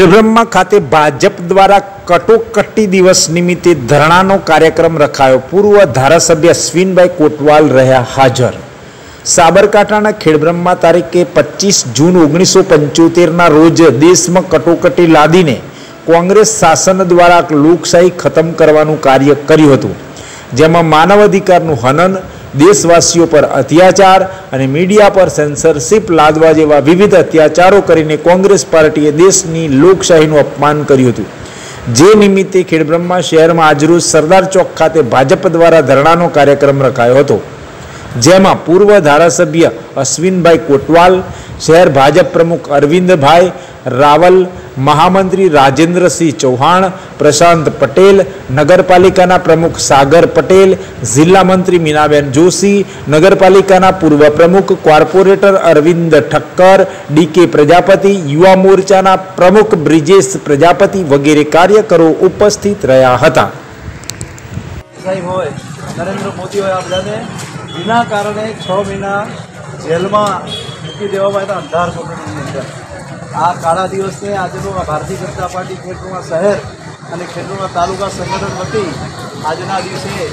ખેડબ્રહ્મા खाते भाजप द्वारा कटोकटी दिवस निमित्ते धरणानो कार्यक्रम रखायो। पूर्व धारासभ्य अश्विन कोटवाल रह्या हाजर। साबरकांठाना खेडब्रह्मा तारीखे 25 जून 1975 रोज देश में कटोकटी लादीने कांग्रेस शासन द्वारा लोकशाही खत्म करवानुं कार्य कर्युं हतुं, जेमां मानवाधिकारनुं हनन, देशवासीओ पर अत्याचार और मीडिया पर सेंसरशिप लादवा जेवा विविध अत्याचारों करीने कांग्रेस पार्टीए देशनी लोकशाहीनुं अपमान कर्युं हतुं। जे निमित्ते खेडब्रह्मा शहर में आज रोज सरदार चौक खाते भाजप द्वारा धरणानो कार्यक्रम रखायो हतो, जेमां पूर्व धारासभ्य अश्विनभाई कोटवाल, शहर भाजप प्रमुख अरविंदभाई रावल, महामंत्री राजेंद्र सिंह चौहान, प्रशांत पटेल, नगरपालिकाना प्रमुख सागर पटेल, जिला मंत्री मीनाबेन जोशी, नगरपालिकाना पूर्व प्रमुख कॉर्पोरेटर अरविंद ठक्कर, डीके प्रजापति, युवा मोर्चाना प्रमुख ब्रिजेश प्रजापति वगैरह कार्यकरो उपस्थित रहा हता। नरेंद्र मोदी बिना कारण 6 महीना जेल में મૂકી દેવામાં આવ્યા હતા અંધાર કોટડીની અંદર। આ કાળા દિવસને આજે તો ભારતીય જનતા પાર્ટી ખેડબ્રહ્મા શહેર અને ખેડબ્રહ્મા તાલુકા સંગઠન વતી આજના દિવસે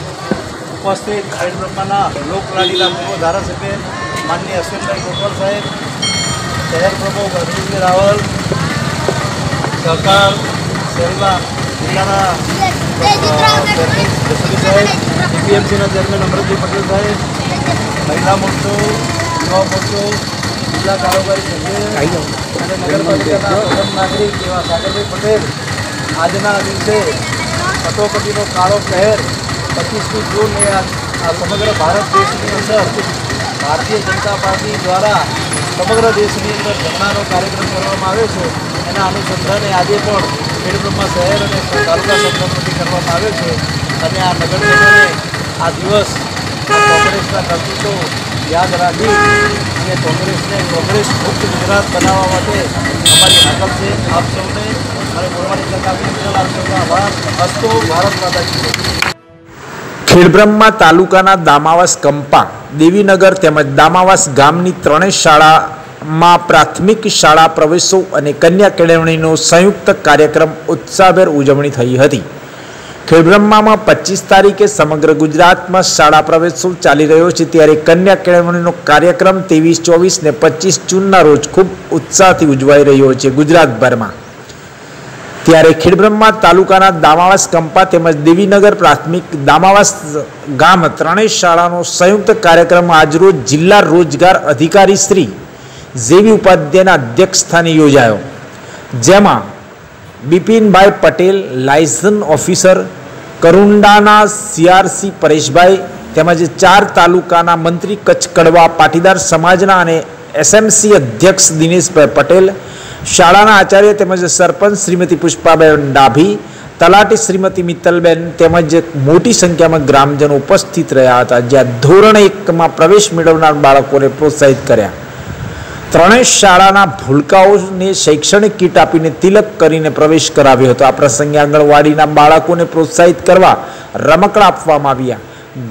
ઉપસ્થિત ખેડબ્રહ્માના લોકલાડીલા પૂર્વ ધારાસભ્ય માનનીય અશ્વિનભાઈ કોટવાલ સાહેબ, શહેર પ્રમુખ અરવિંદ રાવલ, સરકાર શહેરના જિલ્લાના સાહેબ, પીએમસીના ચેરમેન અમૃતભાઈ પટેલ સાહેબ, મહિલા મોરચો, યુવા મોરચો, જિલ્લા કારોબારી સભ્ય અને નગરપાલિકાના પ્રથમ નાગરિક એવા સાગરભાઈ પટેલ આજના દિવસે કટોકટીનો કાળો પહેર 25મી જૂને આ સમગ્ર ભારત દેશની અંદર ભારતીય જનતા પાર્ટી દ્વારા સમગ્ર દેશની અંદર ધરણાનો કાર્યક્રમ કરવામાં આવ્યો છે। એના અનુસંધાને આજે પણ ખેડબ્રહ્મા શહેર અને તાલુકા સંગઠન કરવામાં આવ્યો છે અને આ નગરજનોએ આ દિવસ કોંગ્રેસના કર્તૃત્વ યાદ રાખી અને કોંગ્રેસને કોંગ્રેસ મુક્ત ગુજરાત બનાવવા માટે અમારી હાકલ છે। આપ સૌને અને બોલવાની તક આપી આપ સૌનો આભાર। અસ્તુ ભારત માતા કી જય। ખેડબ્રહ્મા તાલુકાના દામાવાસ કંપા, દેવીનગર તેમજ દામાવાસ ગામની ત્રણેય શાળામાં પ્રાથમિક શાળા પ્રવેશોત્સવ અને કન્યા કેળવણીનો સંયુક્ત કાર્યક્રમ ઉત્સાહભેર ઉજવણી થઈ હતી। खेडब्रह्मा में 25 तारीखे समग्र गुजरात में शाला प्रवेशोत्सव चाली रो है, त्यारे कन्या केळवणीनो कार्यक्रम 23, 24 ने 25 जून रोज खूब उत्साह उजवाई रो है गुजरात भर में। त्यारे खेडब्रह्मा तालुकाना दामावास कंपा तेमज देवीनगर प्राथमिक दामावास गाम त्रणेय शालानो संयुक्त कार्यक्रम आज रोज जिला रोजगार अधिकारी श्री जेवी उपाध्यायना अध्यक्ष स्थाने योजायो, जेमां बिपिनभाई पटेल लाइसन ऑफिसर, करुंडाना सीआरसी परेशभाई तेमज 4 तालुकाना मंत्री, कच्छ कड़वा पाटीदार समाजना अने एसएमसी अध्यक्ष दिनेशभाई पटेल, शाळाना आचार्य तेमज सरपंच श्रीमती पुष्पाबेन डाभी, तलाटी श्रीमती मित्तलबेन तेमज मोटी संख्या में ग्रामजनों उपस्थित रहा था, ज्यां धोरण 1 में प्रवेश मेळवनार बाळकोने प्रोत्साहित कर्या। ત્રણેય શાળાના ભૂલકાઓને શૈક્ષણિક કીટ આપીને તિલક કરીને પ્રવેશ કરાવ્યો હતો। આ પ્રસંગે આંગણવાડીના બાળકોને પ્રોત્સાહિત કરવા રમકડા આપવામાં આવ્યા।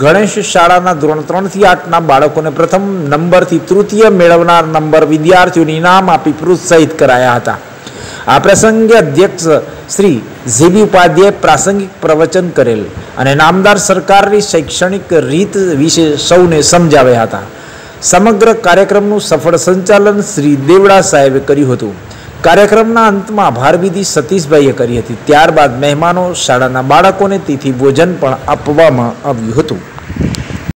ગણેશ શાળાના ધોરણ 3 થી 8ના બાળકોને પ્રથમ નંબરથી તૃતીય મેળવનાર નંબર વિદ્યાર્થીઓને ઇનામ આપી પ્રોત્સાહિત કરાયા હતા। આ પ્રસંગે અધ્યક્ષ શ્રી જેબી ઉપાધ્યાય પ્રાસંગિક પ્રવચન કરેલ અને નામદાર સરકારની શૈક્ષણિક રીત વિશે સૌને સમજાવ્યા હતા। समग्र कार्यक्रमनुं सफल संचालन श्री देवड़ा साहेबे कर्युं हतुं। कार्यक्रमना अंतमां आभारविधि सतीशभाईए करी हती। त्यारबाद मेहमानों शाळाना बाळकोने तिथि भोजन पण आपवामां આવ્યું હતું।